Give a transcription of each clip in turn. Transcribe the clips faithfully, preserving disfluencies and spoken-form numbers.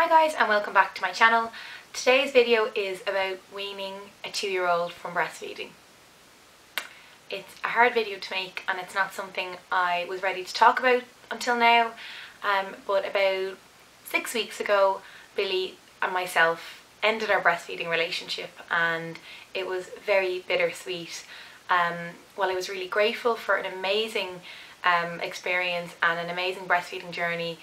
Hi guys and welcome back to my channel. Today's video is about weaning a two-year-old from breastfeeding. It's a hard video to make and it's not something I was ready to talk about until now, um, but about six weeks ago Billy and myself ended our breastfeeding relationship and it was very bittersweet. Um, while I was really grateful for an amazing um, experience and an amazing breastfeeding journey,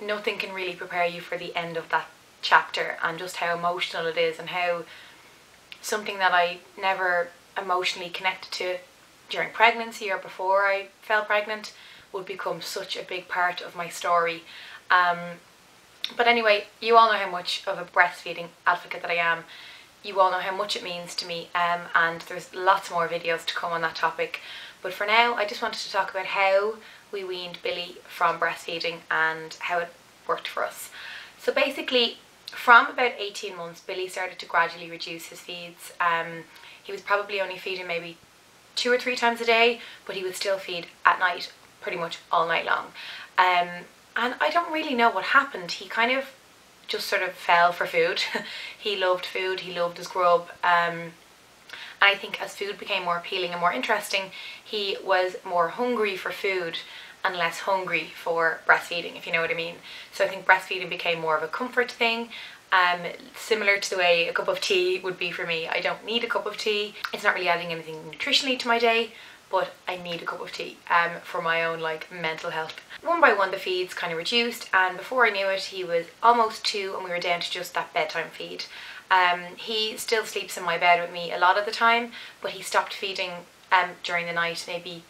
nothing can really prepare you for the end of that chapter and just how emotional it is and how something that I never emotionally connected to during pregnancy or before I fell pregnant would become such a big part of my story. Um, but anyway, you all know how much of a breastfeeding advocate that I am. You all know how much it means to me, um, and there's lots more videos to come on that topic. But for now, I just wanted to talk about how we weaned Billy from breastfeeding and how it worked for us. So basically, from about eighteen months, Billy started to gradually reduce his feeds. Um, he was probably only feeding maybe two or three times a day, but he would still feed at night, pretty much all night long. Um, and I don't really know what happened. He kind of just sort of fell for food. He loved food, he loved his grub. Um, I think as food became more appealing and more interesting, he was more hungry for food and less hungry for breastfeeding, if you know what I mean. So I think breastfeeding became more of a comfort thing, um, similar to the way a cup of tea would be for me. I don't need a cup of tea. It's not really adding anything nutritionally to my day, but I need a cup of tea um, for my own like mental health. One by one the feeds kind of reduced, and before I knew it he was almost two and we were down to just that bedtime feed. Um, he still sleeps in my bed with me a lot of the time, but he stopped feeding um, during the night maybe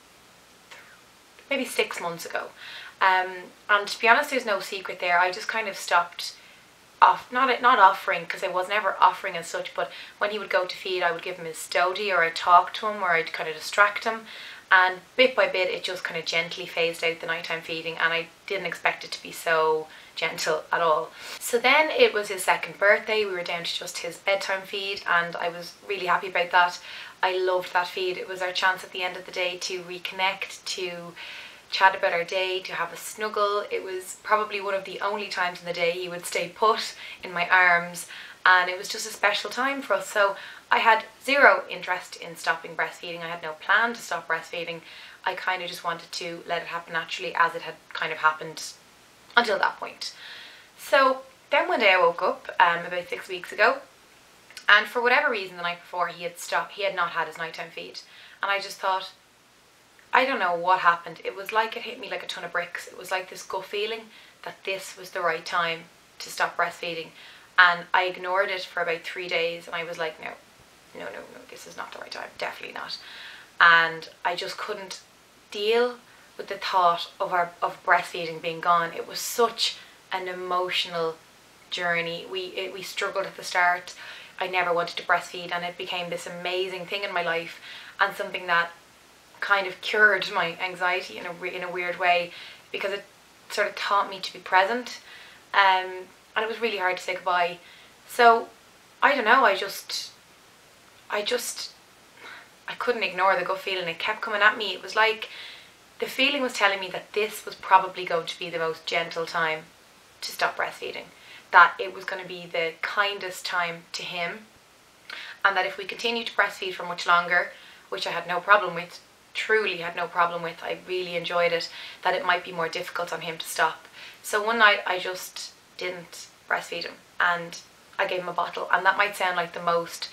maybe six months ago. Um, and to be honest, there's no secret there. I just kind of stopped off, not, not offering, because I was never offering as such, but when he would go to feed I would give him his Stody, or I'd talk to him, or I'd kind of distract him, and bit by bit it just kind of gently phased out the nighttime feeding, and I didn't expect it to be so gentle at all. So then it was his second birthday, we were down to just his bedtime feed, and I was really happy about that. I loved that feed. It was our chance at the end of the day to reconnect, to chat about our day, to have a snuggle. It was probably one of the only times in the day he would stay put in my arms, and it was just a special time for us. So I had zero interest in stopping breastfeeding. I had no plan to stop breastfeeding. I kind of just wanted to let it happen naturally as it had kind of happened until that point. So then one day I woke up um, about six weeks ago, and for whatever reason the night before he had stopped, he had not had his nighttime feed, and I just thought, I don't know what happened. It was like it hit me like a ton of bricks. It was like this gut feeling that this was the right time to stop breastfeeding, and I ignored it for about three days and I was like, no, no, no, no, this is not the right time, definitely not. And I just couldn't deal with the thought of our of breastfeeding being gone. It was such an emotional journey. We, it, we struggled at the start. I never wanted to breastfeed, and it became this amazing thing in my life and something that kind of cured my anxiety in a, in a weird way, because it sort of taught me to be present, um, and it was really hard to say goodbye. So I don't know, I just I just I couldn't ignore the gut feeling. It kept coming at me. It was like the feeling was telling me that this was probably going to be the most gentle time to stop breastfeeding, that it was going to be the kindest time to him, and that if we continued to breastfeed for much longer, which I had no problem with, truly had no problem with, I really enjoyed it, that it might be more difficult on him to stop. So one night I just didn't breastfeed him, and I gave him a bottle, and that might sound like the most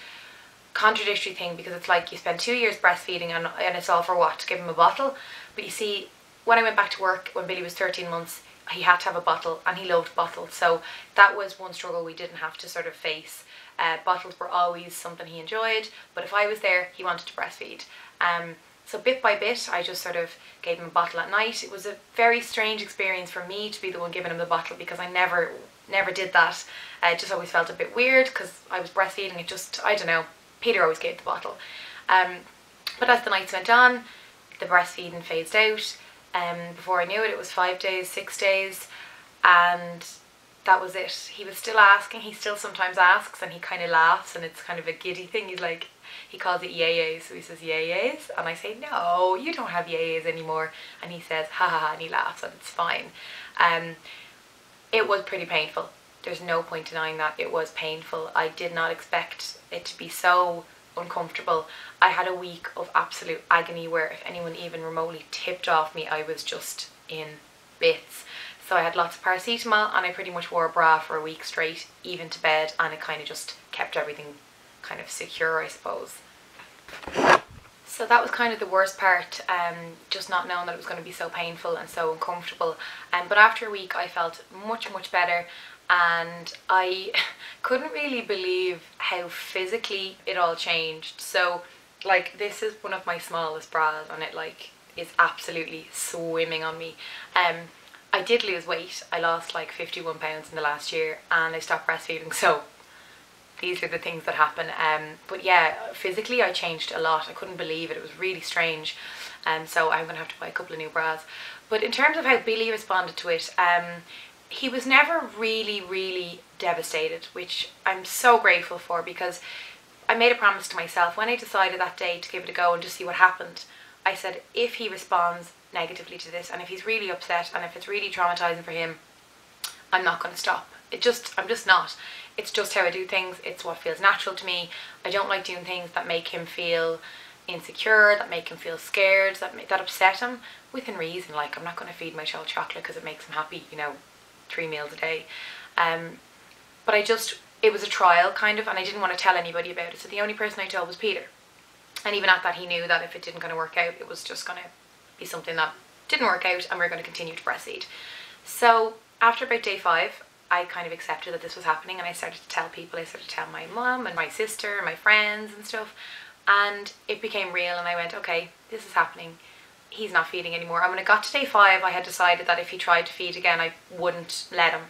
contradictory thing, because it's like you spend two years breastfeeding and, and it's all for what, to give him a bottle? But you see, when I went back to work when Billy was thirteen months, he had to have a bottle, and he loved bottles, so that was one struggle we didn't have to sort of face. Uh, bottles were always something he enjoyed, but if I was there he wanted to breastfeed. Um, So bit by bit I just sort of gave him a bottle at night. It was a very strange experience for me to be the one giving him the bottle, because I never never did that. Uh, it just always felt a bit weird because I was breastfeeding. It just, I don't know, Peter always gave the bottle. Um, but as the nights went on, the breastfeeding phased out. Um, before I knew it, it was five days, six days, and that was it. He was still asking, he still sometimes asks, and he kind of laughs, and it's kind of a giddy thing. He's like, he calls it yayays, so he says yayays, and I say, no, you don't have yayays anymore, and he says ha ha ha, and he laughs, and it's fine. Um, it was pretty painful there's no point denying that it was painful. I did not expect it to be so uncomfortable. I had a week of absolute agony where if anyone even remotely tipped off me, I was just in bits. So I had lots of paracetamol and I pretty much wore a bra for a week straight, even to bed, and it kind of just kept everything kind of secure, I suppose. So that was kind of the worst part, um, just not knowing that it was going to be so painful and so uncomfortable. Um, but after a week I felt much, much better, and I couldn't really believe how physically it all changed. So like, this is one of my smallest bras and it like is absolutely swimming on me. Um, I did lose weight. I lost like fifty-one pounds in the last year and I stopped breastfeeding, so these are the things that happen. Um, but yeah, physically I changed a lot. I couldn't believe it. It was really strange. Um, so I'm going to have to buy a couple of new bras. But in terms of how Billy responded to it, um, he was never really, really devastated, which I'm so grateful for, because I made a promise to myself when I decided that day to give it a go and just see what happened. I said, if he responds negatively to this and if he's really upset and if it's really traumatizing for him, I'm not going to stop. It just, I'm just not. It's just how I do things. It's what feels natural to me. I don't like doing things that make him feel insecure, that make him feel scared, that that upset him, within reason. Like, I'm not going to feed my child chocolate because it makes him happy, you know, three meals a day. Um, but I just, it was a trial kind of, and I didn't want to tell anybody about it. So the only person I told was Peter. And even at that, he knew that if it didn't kind of work out, it was just going to be something that didn't work out and we we're going to continue to breastfeed. So after about day five, I kind of accepted that this was happening, and I started to tell people. I started to tell my mum and my sister and my friends and stuff, and it became real, and I went, okay, this is happening, he's not feeding anymore. And when it got to day five, I had decided that if he tried to feed again, I wouldn't let him,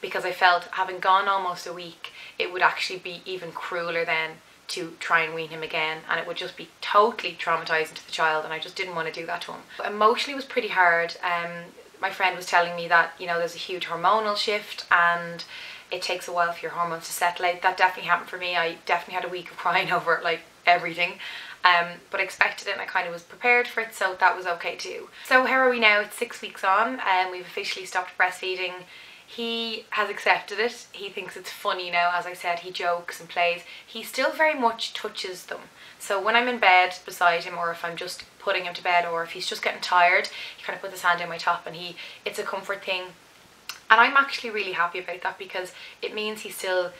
because I felt, having gone almost a week, it would actually be even crueler then to try and wean him again, and it would just be totally traumatizing to the child, and I just didn't want to do that to him. But emotionally it was pretty hard. um My friend was telling me that, you know, there's a huge hormonal shift and it takes a while for your hormones to settle out. That definitely happened for me. I definitely had a week of crying over like everything, um, but I expected it and I kind of was prepared for it, so that was okay too. So here are we now, it's six weeks on, and um, we've officially stopped breastfeeding. He has accepted it. He thinks it's funny now. As I said, he jokes and plays. He still very much touches them. So when I'm in bed beside him, or if I'm just putting him to bed, or if he's just getting tired, he kind of puts his hand in my top, and he, it's a comfort thing. And I'm actually really happy about that, because it means he still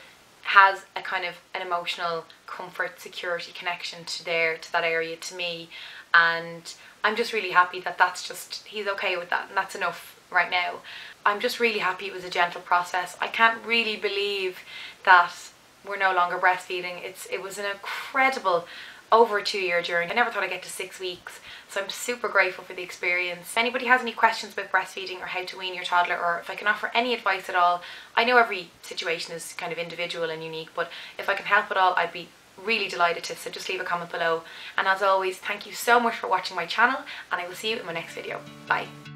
has a kind of an emotional comfort, security connection to there, to that area, to me. And I'm just really happy that that's just, he's okay with that, and that's enough right now. I'm just really happy it was a gentle process. I can't really believe that we're no longer breastfeeding. It's, it was an incredible over a two year journey. I never thought I'd get to six weeks. So I'm super grateful for the experience. If anybody has any questions about breastfeeding or how to wean your toddler, or if I can offer any advice at all, I know every situation is kind of individual and unique, but if I can help at all, I'd be really delighted to. So just leave a comment below. And as always, thank you so much for watching my channel, and I will see you in my next video. Bye.